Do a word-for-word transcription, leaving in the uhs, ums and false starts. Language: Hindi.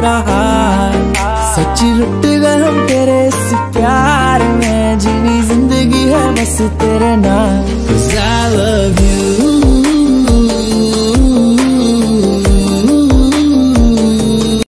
बुरा हाल, सच रुट गए हम तेरे इस प्यार में, जीनी जिंदगी है बस तेरे नाम। 'Cause I love you।